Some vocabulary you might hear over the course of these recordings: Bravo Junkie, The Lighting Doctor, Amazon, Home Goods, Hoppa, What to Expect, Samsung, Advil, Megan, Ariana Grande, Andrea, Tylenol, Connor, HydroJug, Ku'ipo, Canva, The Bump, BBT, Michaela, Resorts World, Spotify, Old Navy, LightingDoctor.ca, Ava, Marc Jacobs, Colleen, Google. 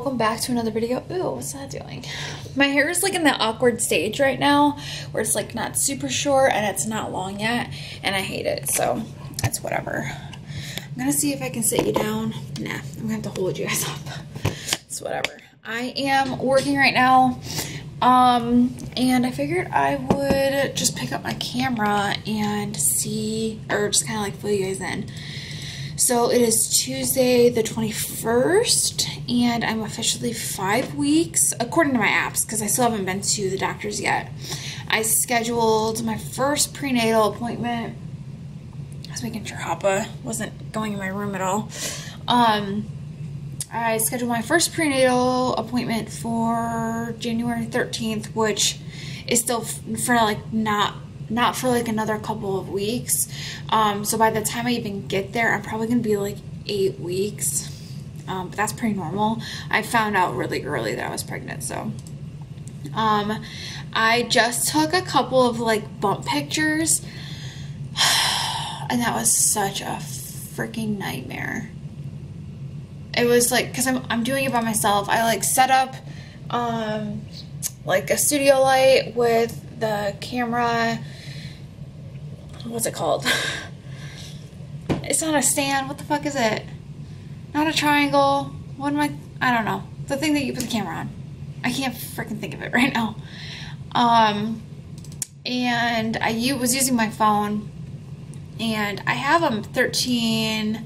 welcome back to another video. Ooh, what's that doing? My hair is like in that awkward stage right now where it's like not super short and it's not long yet, and I hate it, so that's whatever. I'm gonna see if I can sit you down. Nah, I'm gonna have to hold you guys up. It's whatever. I am working right now, and I figured I would just pick up my camera and see, or just kind of like fill you guys in. So it is Tuesday the 21st, and I'm officially 5 weeks, according to my apps, because I still haven't been to the doctor's yet. I scheduled my first prenatal appointment. I was making sure Hoppa wasn't going in my room at all. I scheduled my first prenatal appointment for January 13th, which is still for like not for like another couple of weeks. So by the time I even get there, I'm probably gonna be like 8 weeks. But that's pretty normal. I found out really early that I was pregnant, so. I just took a couple of like bump pictures, and that was such a freaking nightmare. It was like, cause I'm doing it by myself. I like set up like a studio light with the camera. What's it called? It's not a stand. What the fuck is it? Not a triangle. What am I don't know. The thing that you put the camera on. I can't freaking think of it right now. And I was using my phone, and I have a 13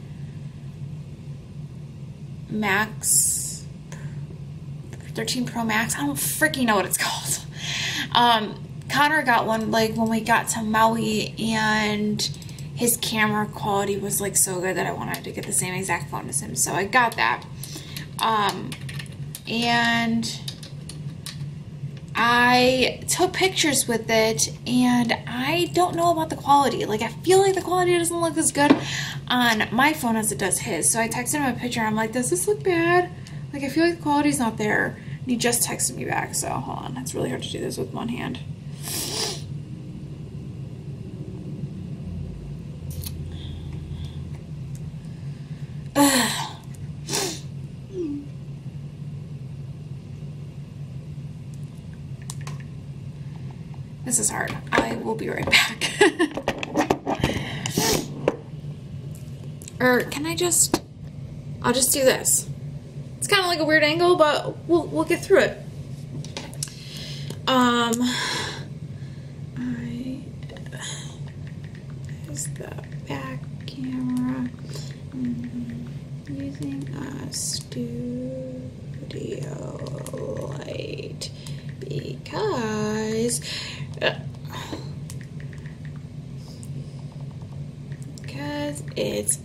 Max, 13 Pro Max. I don't freaking know what it's called. Connor got one like when we got to Maui, and his camera quality was like so good that I wanted to get the same exact phone as him, so I got that. And I took pictures with it, and I don't know about the quality. Like, I feel like the quality doesn't look as good on my phone as it does his. So I texted him a picture. I'm like, does this look bad? Like, I feel like the quality's not there. And he just texted me back, so hold on. It's really hard to do this with one hand. Ugh. This is hard. I will be right back. Or can I just... I'll just do this. It's kind of like a weird angle, but we'll get through it. Is the back camera using a studio light because... it's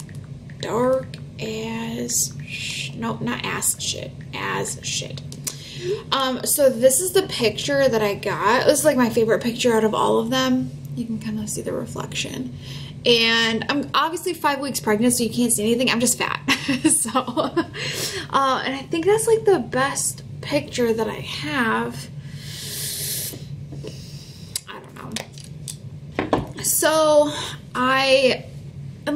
dark as nope, not ass shit, as shit. So this is the picture that I got. It was like my favorite picture out of all of them. You can kind of see the reflection. And I'm obviously 5 weeks pregnant, so you can't see anything. I'm just fat. So, and I think that's like the best picture that I have. I don't know. So I'm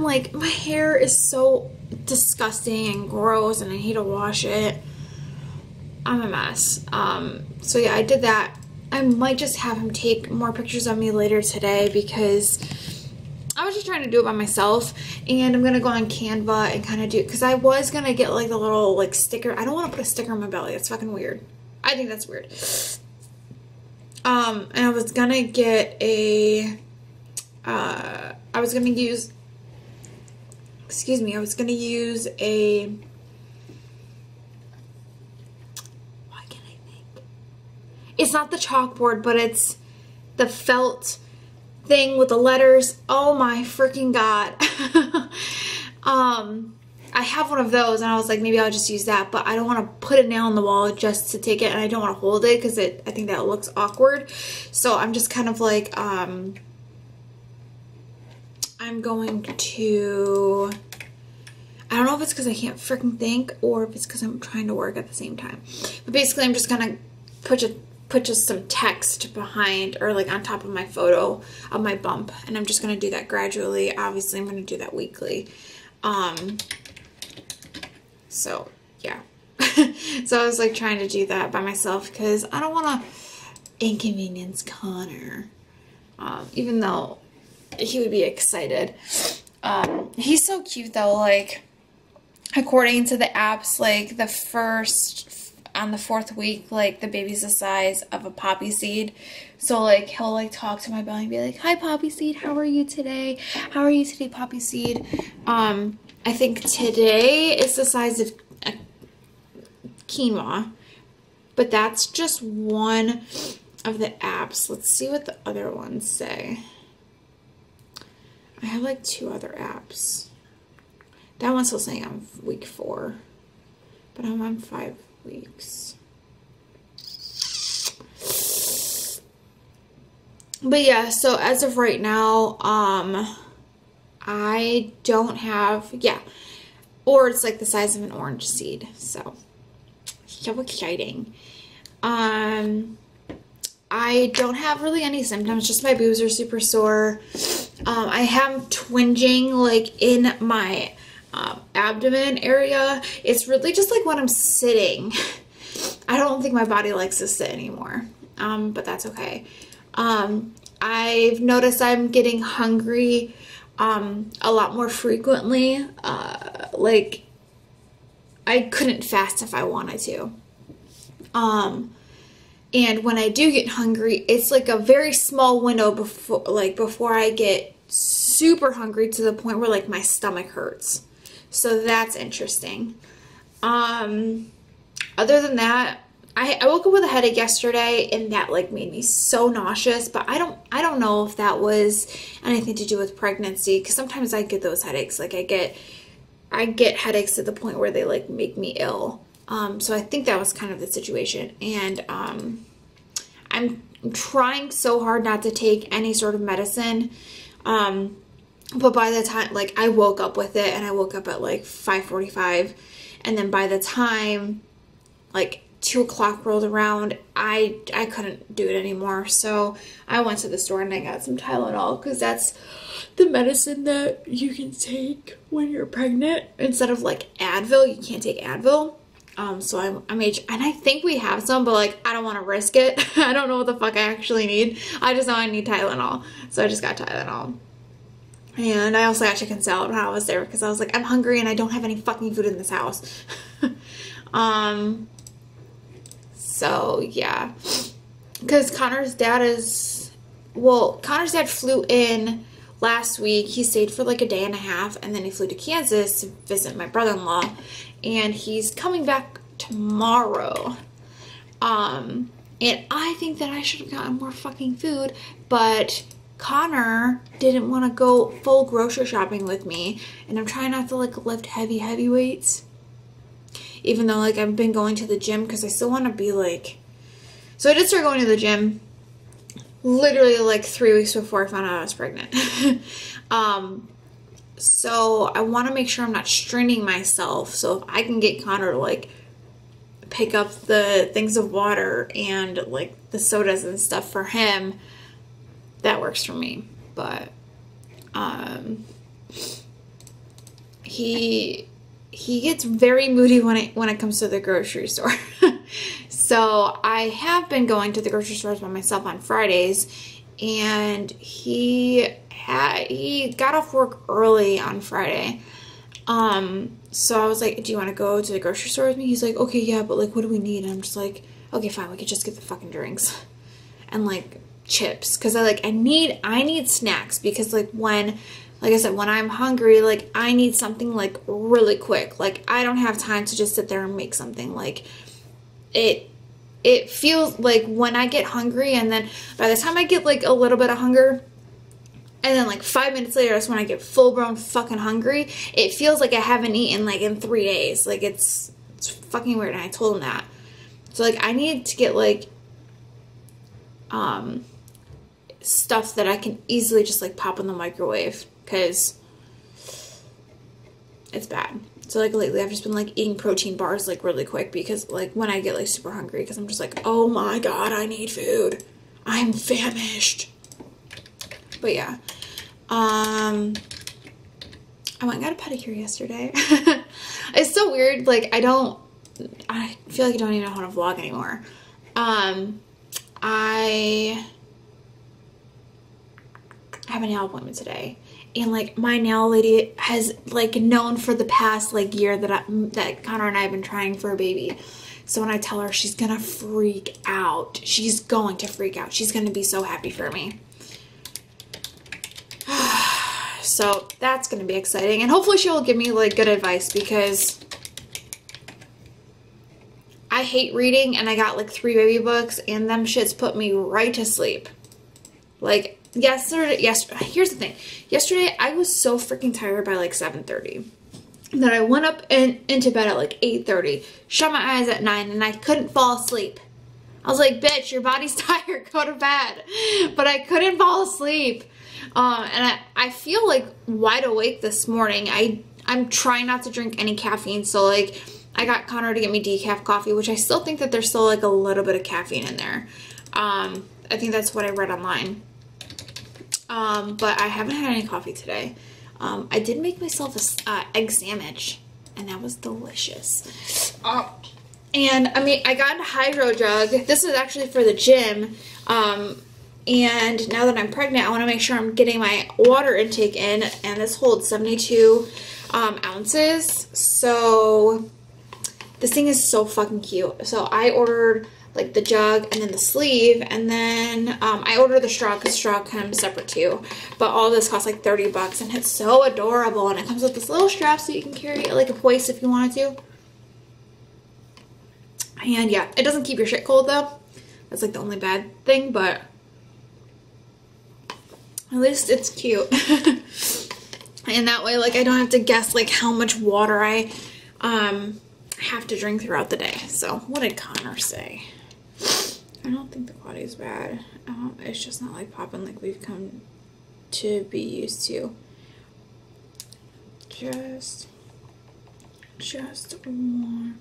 like, my hair is so disgusting and gross, and I hate to wash it. I'm a mess. So yeah, I did that. I might just have him take more pictures of me later today, because I was just trying to do it by myself, and I'm gonna go on Canva and kind of do, because I was gonna get like the little like sticker. I don't want to put a sticker on my belly. That's fucking weird. I think that's weird. And I was gonna get a I was gonna use, excuse me, I was gonna use a, why can't I think? It's not the chalkboard, but it's the felt thing with the letters. Oh my freaking God. I have one of those, and I was like, maybe I'll just use that, but I don't wanna put a nail on the wall just to take it, and I don't wanna hold it, because I think that looks awkward. So I'm just kind of like, I'm going to, I don't know if it's because I can't freaking think, or if it's because I'm trying to work at the same time. But basically, I'm just gonna put just some text behind, or like on top of my photo of my bump, and I'm just gonna do that gradually. Obviously, I'm gonna do that weekly. So yeah. So I was like trying to do that by myself because I don't want to inconvenience Connor. Even though he would be excited. He's so cute though. Like, according to the apps, like on the fourth week, like the baby's the size of a poppy seed. So like he'll like talk to my belly and be like, "Hi poppy seed, how are you today? How are you today, poppy seed?" I think today is the size of a quinoa, but that's just one of the apps. Let's see what the other ones say. I have like two other apps. That one's still saying I'm week 4, but I'm on 5 weeks. But yeah, so as of right now, I don't have, yeah, or it's like the size of an orange seed, so exciting. I don't have really any symptoms, just my boobs are super sore. I have twinging like in my abdomen area. It's really just like when I'm sitting. I don't think my body likes to sit anymore, but that's okay. I've noticed I'm getting hungry a lot more frequently. Like I couldn't fast if I wanted to. And when I do get hungry, it's like a very small window before I get super hungry to the point where like my stomach hurts. So that's interesting. Other than that, I woke up with a headache yesterday and that like made me so nauseous, but I don't know if that was anything to do with pregnancy, because sometimes I get those headaches. Like I get headaches to the point where they like make me ill. So I think that was kind of the situation, and I'm trying so hard not to take any sort of medicine. But by the time, like, I woke up with it, and I woke up at, like, 5:45, and then by the time, like, 2 o'clock rolled around, I couldn't do it anymore, so I went to the store and I got some Tylenol, because that's the medicine that you can take when you're pregnant. Instead of, like, Advil, you can't take Advil, so I made, and I think we have some, but, like, I don't want to risk it. I don't know what the fuck I actually need. I just know I need Tylenol, so I just got Tylenol. And I also got chicken salad when I was there because I was like, I'm hungry and I don't have any fucking food in this house. So yeah, because Connor's dad is, well, Connor's dad flew in last week. He stayed for like a day and a half, and then he flew to Kansas to visit my brother-in-law, and he's coming back tomorrow. And I think that I should have gotten more fucking food, but Connor didn't want to go full grocery shopping with me, and I'm trying not to like lift heavy weights, even though like I've been going to the gym, because I still want to be like, so I did start going to the gym literally like 3 weeks before I found out I was pregnant. So I want to make sure I'm not straining myself, so if I can get Connor to like pick up the things of water and like the sodas and stuff for him, that works for me. But he gets very moody when it comes to the grocery store. So I have been going to the grocery stores by myself on Fridays, and he got off work early on Friday. So I was like, "Do you want to go to the grocery store with me?" He's like, "Okay, yeah, but like, what do we need?" And I'm just like, "Okay, fine, we could just get the fucking drinks and like chips," because I need snacks, because like when I'm hungry, like I need something like really quick. Like I don't have time to just sit there and make something. Like it feels like when I get hungry, and then by the time I get like a little bit of hunger, and then like 5 minutes later is when I get full blown fucking hungry, it feels like I haven't eaten like in 3 days. Like it's fucking weird, and I told him that. So like I need to get like stuff that I can easily just like pop in the microwave, because it's bad. So like lately I've just been like eating protein bars like really quick, because like when I get like super hungry, because I'm just like, oh my god, I need food, I'm famished. But yeah, I went and got a pedicure yesterday. It's so weird, like I don't I feel like I don't even know how to vlog anymore. I have a nail appointment today, and like my nail lady has like known for the past like year that that Connor and I have been trying for a baby. So when I tell her, she's gonna freak out. She's going to freak out. She's gonna be so happy for me. So that's gonna be exciting, and hopefully she'll give me like good advice, because I hate reading, and I got like 3 baby books, and them shits put me right to sleep. Like yesterday, here's the thing. Yesterday I was so freaking tired by like 7:30 that I went up and into bed at like 8:30, shut my eyes at 9, and I couldn't fall asleep. I was like, bitch, your body's tired, go to bed. But I couldn't fall asleep. And I feel like wide awake this morning. I'm trying not to drink any caffeine, so like I got Connor to get me decaf coffee, which I still think that there's still like a little bit of caffeine in there. I think that's what I read online. But I haven't had any coffee today. I did make myself a egg sandwich, and that was delicious. And I mean, I got a HydroJug. This is actually for the gym. And now that I'm pregnant, I want to make sure I'm getting my water intake in, and this holds 72 ounces. So this thing is so fucking cute. So I ordered like the jug and then the sleeve, and then I ordered the straw because straw comes separate too. But all this costs like $30, and it's so adorable, and it comes with this little strap so you can carry it like a hoist if you wanted to. And yeah, it doesn't keep your shit cold though. That's like the only bad thing, but at least it's cute. And that way, like, I don't have to guess like how much water I have to drink throughout the day. So what did Connor say? I don't think the quality's bad. It's just not like popping like we've come to be used to. Just more.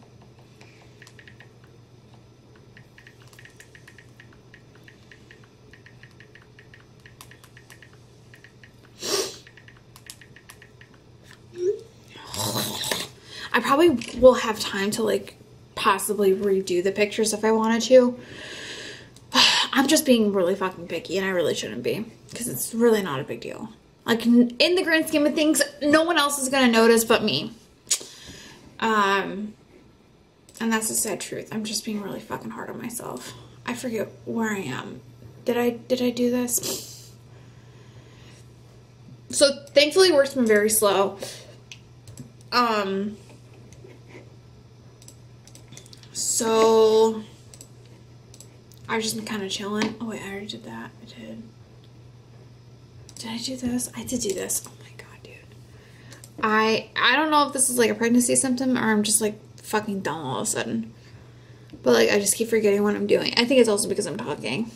I probably will have time to like possibly redo the pictures if I wanted to. I'm just being really fucking picky, and I really shouldn't be, because it's really not a big deal. Like in the grand scheme of things, no one else is gonna notice but me. And that's the sad truth. I'm just being really fucking hard on myself. I forget where I am. Did I do this? So thankfully work's been very slow. So I've just been kind of chilling. Oh wait, I already did that. I did. Did I do this? I did do this. Oh my god, dude. I don't know if this is like a pregnancy symptom or I'm just like fucking dumb all of a sudden. But like I just keep forgetting what I'm doing. I think it's also because I'm talking.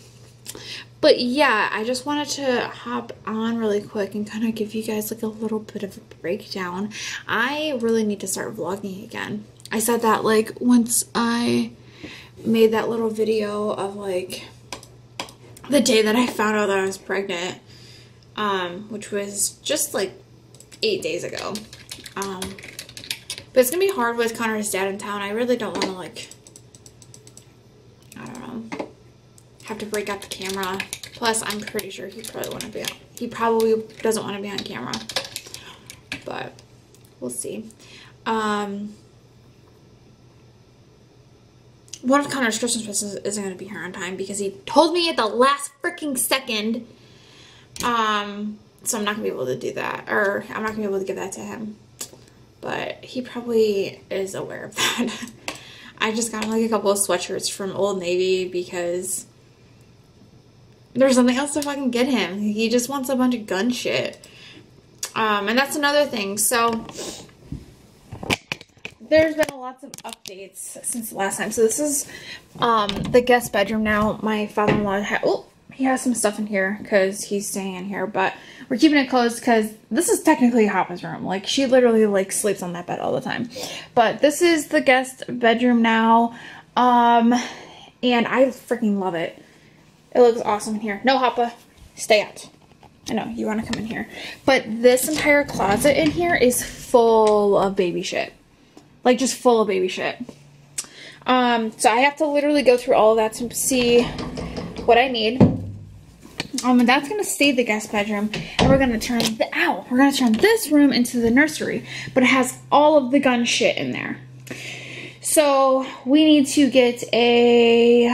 But yeah, I just wanted to hop on really quick and kind of give you guys like a little bit of a breakdown. I really need to start vlogging again. I said that like once I made that little video of like the day that I found out that I was pregnant, which was just like 8 days ago. But it's gonna be hard with Connor's dad in town. I really don't want to like, I don't know, have to break out the camera. Plus, I'm pretty sure he probably doesn't want to be on camera, but we'll see. One of Connor's Christmas presents isn't going to be here on time because he told me at the last freaking second. So I'm not going to be able to do that, or I'm not going to be able to give that to him, but he probably is aware of that. I just got like a couple of sweatshirts from Old Navy because there's nothing else to fucking get him. He just wants a bunch of gun shit. And that's another thing. So there's been lots of updates since the last time. So this is the guest bedroom now. My father-in-law he has some stuff in here because he's staying in here, but we're keeping it closed because this is technically Hoppa's room. Like she literally like sleeps on that bed all the time. But this is the guest bedroom now. And I freaking love it. It looks awesome in here. No, Hoppa, stay out. I know, you want to come in here. But this entire closet in here is full of baby shit. Like, just full of baby shit. So I have to literally go through all of that to see what I need. And that's gonna stay the guest bedroom, and we're gonna turn turn this room into the nursery, but it has all of the gun shit in there. So we need to get a,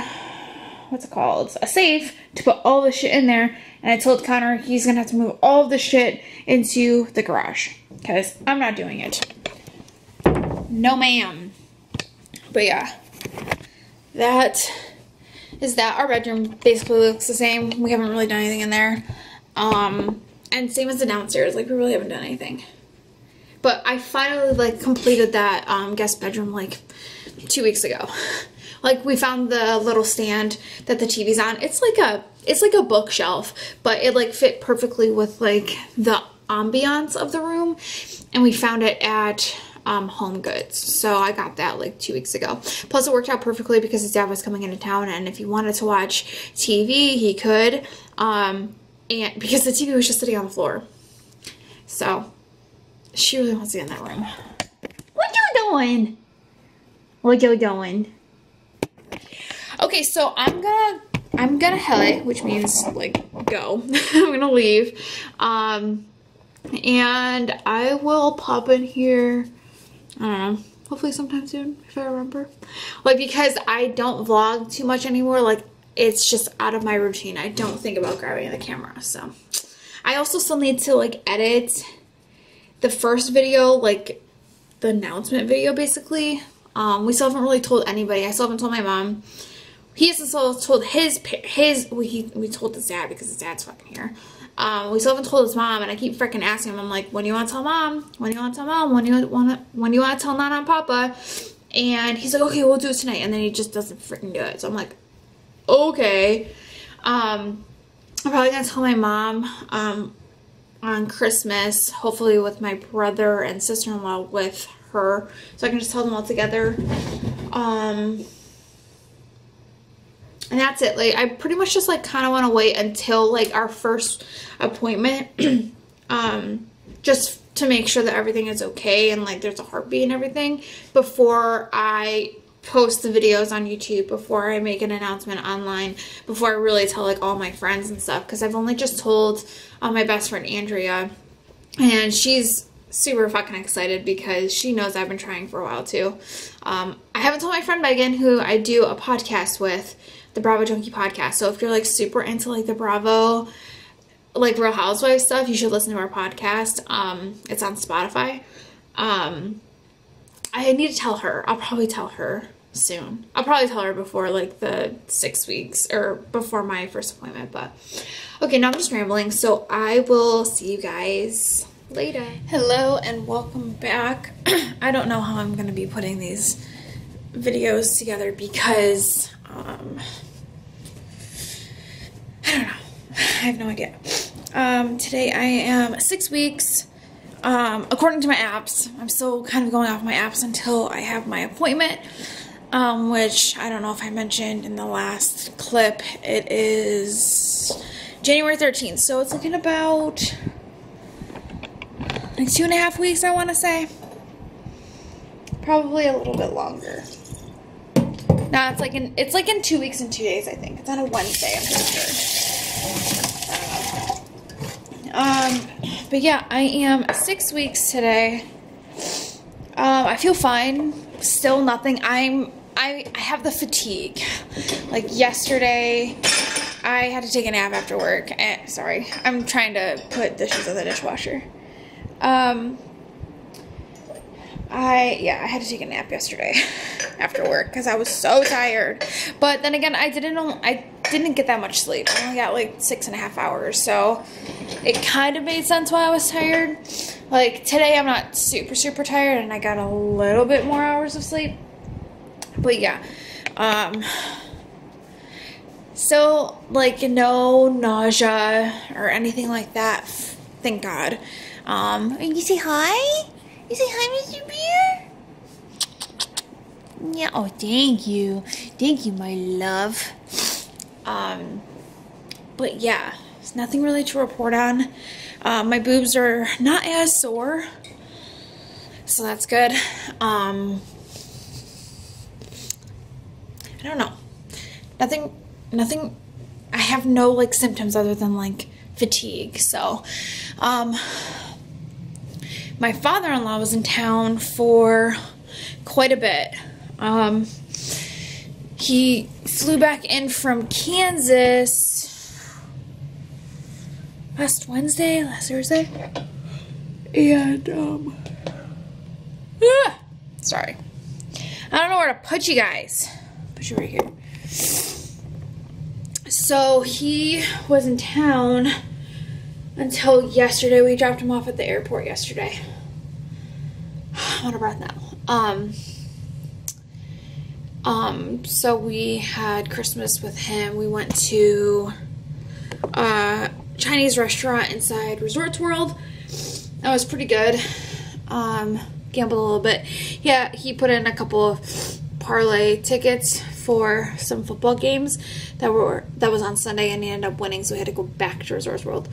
what's it called, a safe to put all the shit in there. And I told Connor he's gonna have to move all the shit into the garage because I'm not doing it. No ma'am. But yeah, that is that. Our bedroom basically looks the same. We haven't really done anything in there. And same as the downstairs, like we really haven't done anything. But I finally like completed that guest bedroom like 2 weeks ago. Like we found the little stand that the TV's on. It's like a bookshelf, but it like fit perfectly with like the ambiance of the room, and we found it at Home Goods. So I got that like 2 weeks ago. Plus it worked out perfectly because his dad was coming into town, and if he wanted to watch TV he could, and because the TV was just sitting on the floor. So she really wants to get in that room. What you doing? What you doing? Okay, so I'm gonna heli, which means like go. I'm gonna leave, and I will pop in here, I don't know, hopefully sometime soon if I remember. Like because I don't vlog too much anymore, like it's just out of my routine. I don't think about grabbing the camera. So I also still need to like edit the first video, like the announcement video basically. We still haven't really told anybody. I still haven't told my mom. He hasn't still told we told his dad because his dad's fucking here. We still haven't told his mom, and I keep freaking asking him. I'm like, when do you want to tell mom? When do you want to tell mom? When do you want to tell Nana and Papa? And he's like, okay, we'll do it tonight. And then he just doesn't freaking do it. So I'm like, okay. I'm probably gonna tell my mom on Christmas, hopefully with my brother and sister-in-law with her, so I can just tell them all together. And that's it. Like I pretty much just like kind of want to wait until like our first appointment, just to make sure that everything is okay and like there's a heartbeat and everything before I post the videos on YouTube, before I make an announcement online, before I really tell like all my friends and stuff, because I've only just told my best friend Andrea, and she's super fucking excited because she knows I've been trying for a while too. I haven't told my friend Megan, who I do a podcast with, the Bravo Junkie podcast. So if you're like super into like the Bravo, like Real Housewives stuff, you should listen to our podcast. It's on Spotify. I need to tell her. I'll probably tell her soon. I'll probably tell her before like the 6 weeks or before my first appointment. But okay, now I'm just rambling. So I will see you guys later. Hello and welcome back. I don't know how I'm going to be putting these videos together because I don't know. I have no idea. Today I am 6 weeks according to my apps. I'm still kind of going off my apps until I have my appointment, which I don't know if I mentioned in the last clip. It is January 13th, so it's looking about like 2.5 weeks, I want to say. Probably a little bit longer. No, it's like in 2 weeks and 2 days, I think. It's on a Wednesday, I'm pretty sure. But yeah, I am 6 weeks today. I feel fine. Still nothing. I have the fatigue. Like yesterday, I had to take a nap after work. And, sorry, I'm trying to put dishes in the dishwasher. I had to take a nap yesterday after work because I was so tired. But then again, I didn't get that much sleep. I only got like 6.5 hours, so it kind of made sense why I was tired. Like today, I'm not super tired, and I got a little bit more hours of sleep. But yeah, so like no nausea or anything like that. Thank God. You say hi. You say hi, Mr. Bear? Yeah, oh, thank you. Thank you, my love. But yeah, there's nothing really to report on. My boobs are not as sore, so that's good. I don't know. Nothing. I have no like symptoms other than like fatigue. So, my father-in-law was in town for quite a bit. He flew back in from Kansas last Thursday, and sorry, I don't know where to put you guys. Put you right here. So he was in town until yesterday. We dropped him off at the airport yesterday. I'm out of breath now. So we had Christmas with him. We went to a Chinese restaurant inside Resorts World. That was pretty good. Gambled a little bit. Yeah, he put in a couple of parlay tickets for some football games that was on Sunday, and he ended up winning, so we had to go back to Resorts World.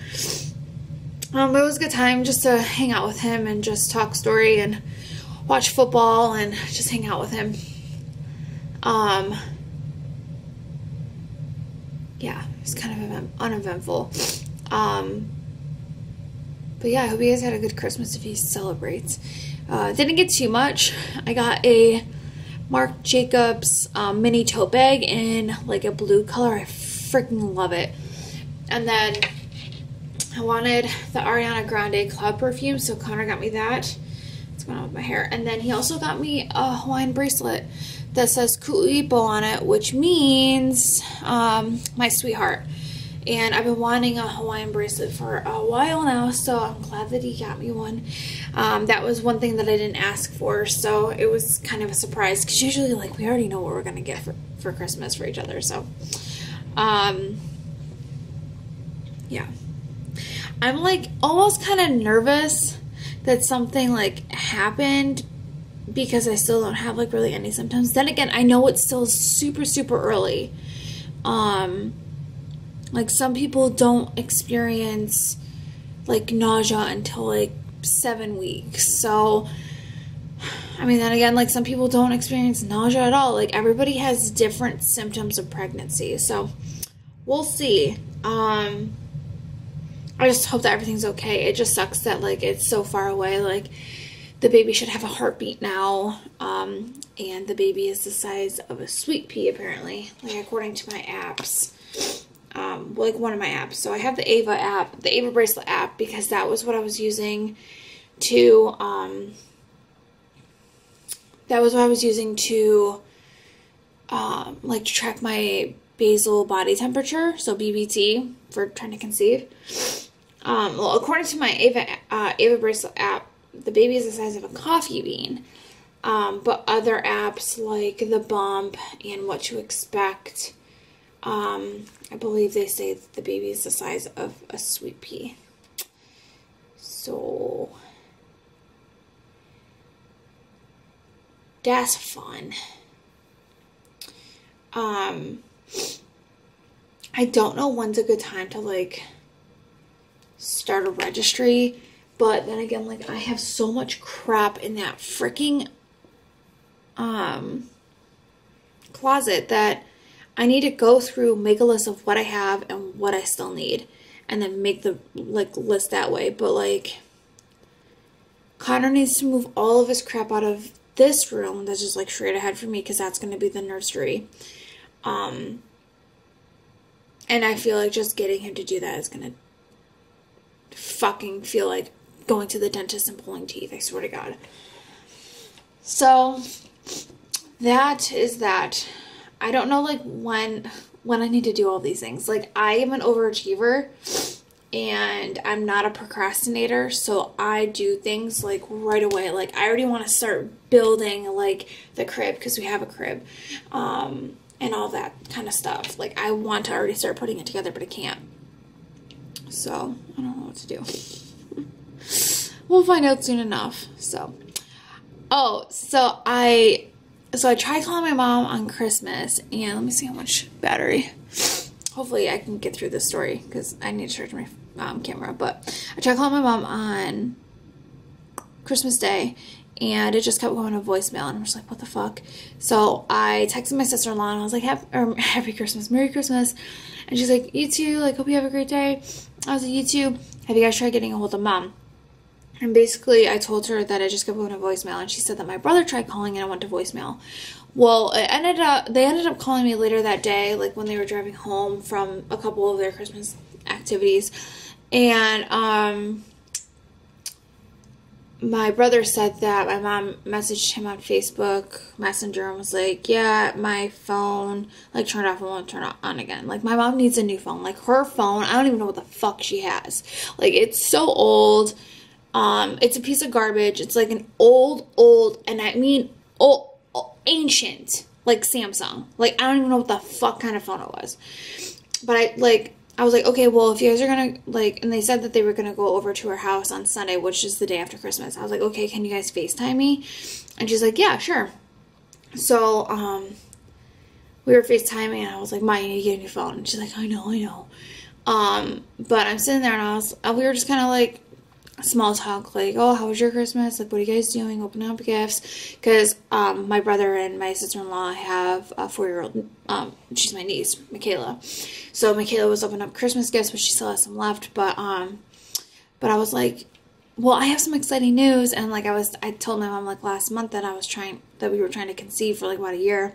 But it was a good time just to hang out with him and just talk story and watch football and just hang out with him. Yeah, it's kind of uneventful. But yeah, I hope you guys had a good Christmas if he celebrates. Didn't get too much. I got a Marc Jacobs mini tote bag in like a blue color. I freaking love it. And then I wanted the Ariana Grande Cloud perfume, so Connor got me that. What's going on with my hair? And then he also got me a Hawaiian bracelet that says Ku'ipo on it, which means my sweetheart. And I've been wanting a Hawaiian bracelet for a while now, so I'm glad that he got me one. That was one thing that I didn't ask for, so it was kind of a surprise, because usually like we already know what we're gonna get for Christmas for each other. So yeah, I'm like almost kind of nervous that something like happened, because I still don't have like really any symptoms. Then again, I know it's still super early. Like some people don't experience like nausea until like 7 weeks. So I mean, then again, like some people don't experience nausea at all. Like everybody has different symptoms of pregnancy. So we'll see. I just hope that everything's okay. It just sucks that like it's so far away. Like the baby should have a heartbeat now, and the baby is the size of a sweet pea, apparently, like according to my apps, like one of my apps. So I have the Ava app, the Ava bracelet app, because that was what I was using to, like to track my basal body temperature, so BBT, for trying to conceive. Well, according to my Ava bracelet app, the baby is the size of a coffee bean, but other apps like The Bump and What to Expect, I believe they say that the baby is the size of a sweet pea. So that's fun. I don't know when's a good time to like start a registry. But then again, like, I have so much crap in that freaking closet that I need to go through, make a list of what I have and what I still need, and then make the, like, list that way. But, like, Connor needs to move all of his crap out of this room that's just, like, straight ahead for me, because that's going to be the nursery. And I feel like just getting him to do that is going to fucking feel like going to the dentist and pulling teeth, I swear to God. So that is that. I don't know like when I need to do all these things. Like I am an overachiever and I'm not a procrastinator, so I do things like right away. Like I already want to start building like the crib, because we have a crib, and all that kind of stuff. Like I want to already start putting it together, but I can't. So I don't know what to do. We'll find out soon enough. So, so I tried calling my mom on Christmas, and let me see how much battery. Hopefully I can get through this story, because I need to charge my camera. But I tried calling my mom on Christmas Day, and it just kept going to voicemail, and I'm just like, what the fuck? So I texted my sister-in-law, and I was like, happy Christmas, Merry Christmas. And she's like, you too, like, hope you have a great day. I was like, you too. Have you guys tried getting a hold of Mom? And basically, I told her that I just kept going to voicemail, and she said that my brother tried calling, and I went to voicemail. Well, they ended up calling me later that day, like when they were driving home from a couple of their Christmas activities, and my brother said that my mom messaged him on Facebook Messenger and was like, yeah, my phone, like, turned off and won't turn on again. Like, my mom needs a new phone. Like, her phone, I don't even know what the fuck she has. Like, it's so old. It's a piece of garbage. It's like an old, and I mean old, ancient, like Samsung. Like, I don't even know what the fuck kind of phone it was. But I was like, okay, well, if you guys are gonna, like, and they said that they were gonna go over to her house on Sunday, which is the day after Christmas. I was like, okay, can you guys FaceTime me? And she's like, yeah, sure. So, we were FaceTiming, and I was like, Ma, you need to get a new phone. And she's like, I know. But I'm sitting there, and we were just kind of, like, small talk, like, oh, how was your Christmas? Like, what are you guys doing? Opening up gifts. Because, my brother and my sister-in-law have a 4-year-old, she's my niece, Michaela. So Michaela was opening up Christmas gifts, but she still has some left. But I was like, well, I have some exciting news. And, like, I told my mom, like, last month that we were trying to conceive for, like, about a year.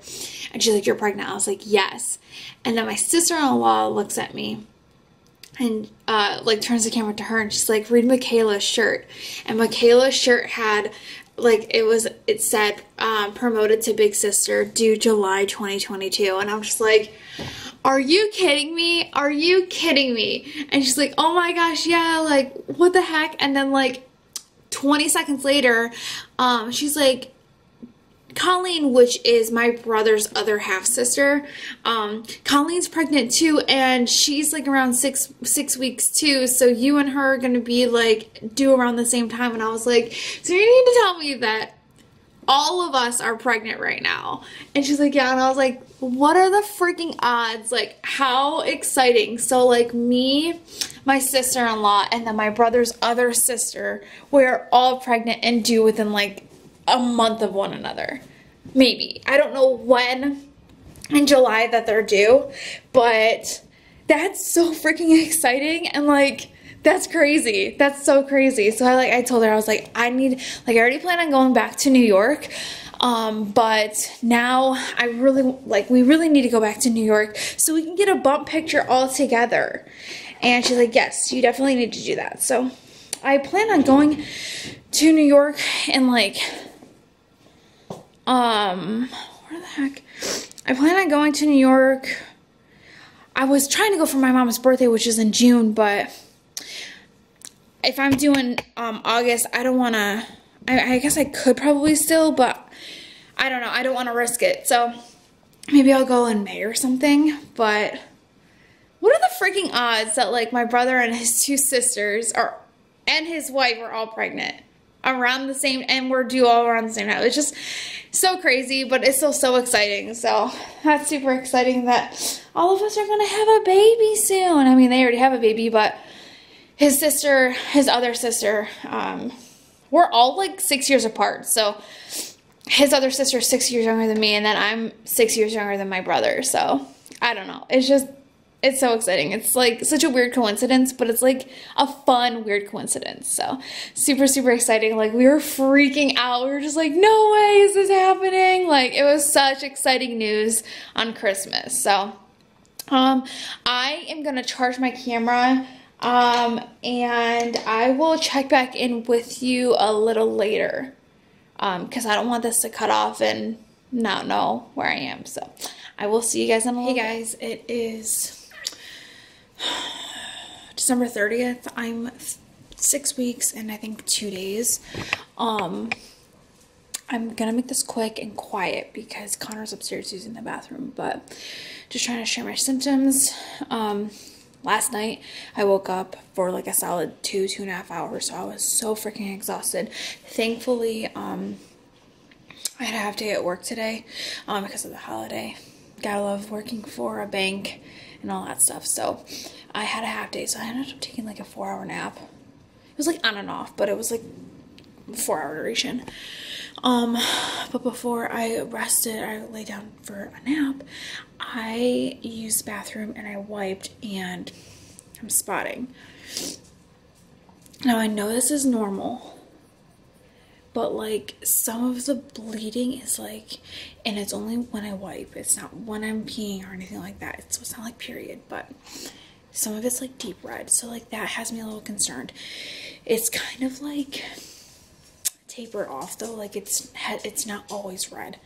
And she's like, you're pregnant. I was like, yes. And then my sister-in-law looks at me and like turns the camera to her, and she's like, read Michaela's shirt. And Michaela's shirt had, like, it said promoted to big sister due July 2022. And I'm just like, are you kidding me? Are you kidding me? And she's like, oh my gosh, yeah, like, what the heck? And then, like, 20 seconds later, she's like, Colleen, which is my brother's other half sister, Colleen's pregnant too, and she's like around six weeks too, so you and her are gonna be like due around the same time. And I was like, so you need to tell me that all of us are pregnant right now. And she's like, yeah. And I was like, what are the freaking odds? Like, how exciting. So, like, me, my sister-in-law, and then my brother's other sister, we're all pregnant and due within, like, a month of one another. Maybe. I don't know when in July that they're due, but that's so freaking exciting, and, like, that's crazy. That's so crazy. So I told her, I was like, I already plan on going back to New York. But now we really need to go back to New York so we can get a bump picture all together. And she's like, yes, you definitely need to do that. So I plan on going to New York in, like, where the heck? I plan on going to New York. I was trying to go for my mom's birthday, which is in June, but if I'm doing August, I don't want to, I guess I could probably still, but I don't know. I don't want to risk it. So maybe I'll go in May or something, but what are the freaking odds that, like, my brother and his two sisters and his wife were all pregnant around the same, and we're due all around the same time. It's just so crazy, but it's still so exciting. So that's super exciting that all of us are gonna have a baby soon. I mean, they already have a baby, but his other sister, we're all, like, 6 years apart. So his other sister is 6 years younger than me, and then I'm 6 years younger than my brother. So I don't know. It's so exciting. It's, like, such a weird coincidence, but it's, like, a fun, weird coincidence. So super, super exciting. Like, we were freaking out. We were just like, no way is this happening. Like, it was such exciting news on Christmas. So I am going to charge my camera and I will check back in with you a little later because I don't want this to cut off and not know where I am. So I will see you guys in a little bit. Hey guys, it is December 30th. I'm 6 weeks and I think 2 days. I'm gonna make this quick and quiet because Connor's upstairs using the bathroom, but just trying to share my symptoms. Last night I woke up for like a solid 2.5 hours, so I was so freaking exhausted. Thankfully, I had a half day at work today because of the holiday. Gotta love working for a bank and all that stuff. So I had a half day, so I ended up taking like a 4-hour nap. It was like on and off, but it was like 4-hour duration. But before I rested, I lay down for a nap, I used the bathroom and I wiped, and I'm spotting. Now I know this is normal, but like some of the bleeding is like, and it's only when I wipe, it's not when I'm peeing or anything like that. It's not like period, but some of it's like deep red. So like that has me a little concerned. It's kind of like taper off though. Like it's not always red.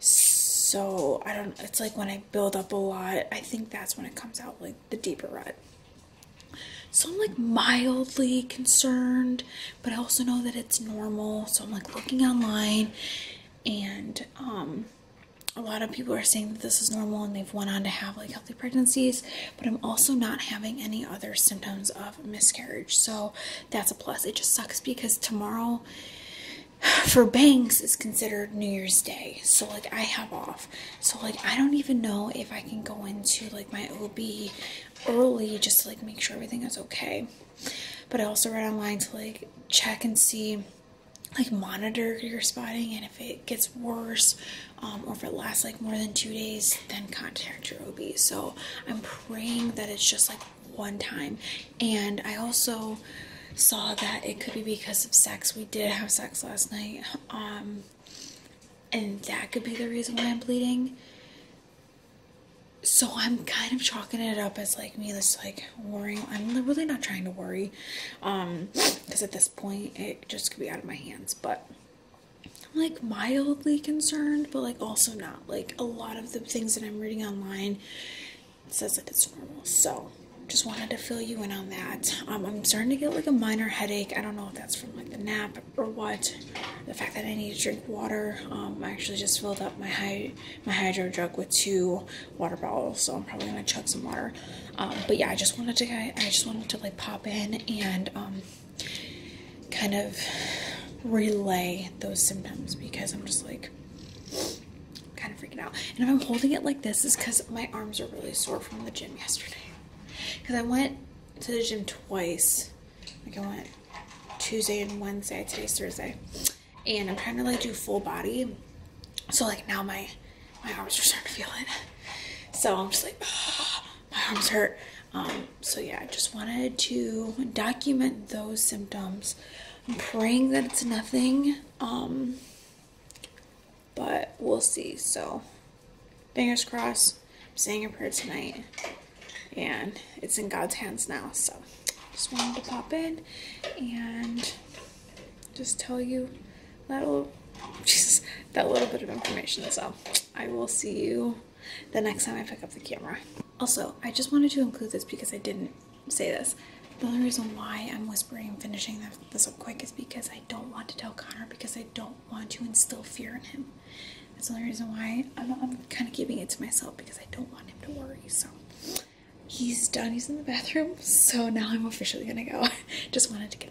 So I don't, it's like when I build up a lot, I think that's when it comes out like the deeper red. So I'm like mildly concerned, but I also know that it's normal. So I'm like looking online, and a lot of people are saying that this is normal and they've went on to have like healthy pregnancies, but I'm also not having any other symptoms of miscarriage. So that's a plus. It just sucks because tomorrow for banks is considered New Year's Day. So like I have off. So like I don't even know if I can go into like my OB early just to like make sure everything is okay. But I also read online to like check and see, like monitor your spotting, and if it gets worse or if it lasts like more than 2 days, then contact your OB. So I'm praying that it's just like one time. And I also saw that it could be because of sex. We did have sex last night, and that could be the reason why I'm bleeding. So I'm kind of chalking it up as like me that's like worrying. I'm really not trying to worry, because at this point it just could be out of my hands. But I'm like mildly concerned, but like also not. Like a lot of the things that I'm reading online says that it's normal. So just wanted to fill you in on that. I'm starting to get like a minor headache. I don't know if that's from like the nap or what. The fact that I need to drink water. I actually just filled up my HydroJug with 2 water bottles, so I'm probably gonna chug some water. But yeah, I just wanted to like pop in and kind of relay those symptoms, because I'm just like kind of freaking out. And if I'm holding it like this, is because my arms are really sore from the gym yesterday. Because I went to the gym twice. Like I went Tuesday and Wednesday. Today's Thursday. And I'm trying to like do full body. So like now my arms are starting to feel it. So I'm just like, oh, my arms hurt. So yeah, I just wanted to document those symptoms. I'm praying that it's nothing. But we'll see. So fingers crossed. I'm saying a prayer tonight. And it's in God's hands now. So just wanted to pop in and just tell you that little bit of information. So I will see you the next time I pick up the camera. Also, I just wanted to include this because I didn't say this. The only reason why I'm whispering and finishing this up quick is because I don't want to tell Connor, because I don't want to instill fear in him. That's the only reason why I'm kind of keeping it to myself, because I don't want him to worry. So he's done. He's in the bathroom. So now I'm officially gonna go. Just wanted to get